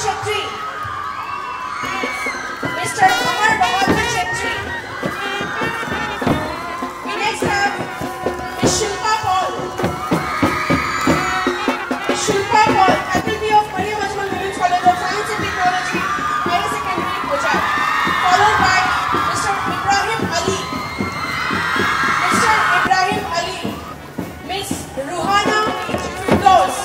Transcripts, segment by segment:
Chhatri, Mr. Padu Chhatri. We next have Ms. Shilpa Paul. Ms. Shilpa Paul, faculty of Maryam Ajmal Women's College of Science and Technology, Higher Secondary Kocha, followed by Mr. Ibrahim Ali. Mr. Ibrahim Ali, Ms. Ruhana Firdaus.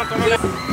Come on, come on.